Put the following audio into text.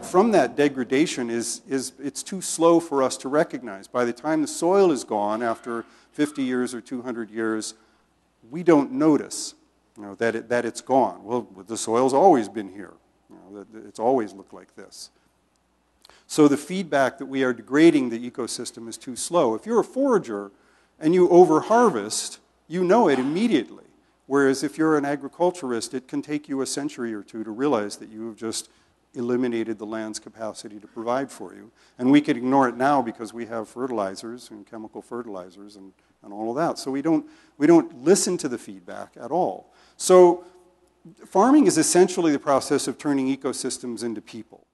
back from that degradation is it's too slow for us to recognize. By the time the soil is gone after 50 years or 200 years, we don't notice, you know, that it's gone. Well, the soil's always been here. You know, it's always looked like this. So the feedback that we are degrading the ecosystem is too slow. If you're a forager and you overharvest, you know it immediately. Whereas if you're an agriculturist, it can take you a century or two to realize that you have just eliminated the land's capacity to provide for you. And we could ignore it now because we have fertilizers and chemical fertilizers and all of that. So we don't listen to the feedback at all. So farming is essentially the process of turning ecosystems into people.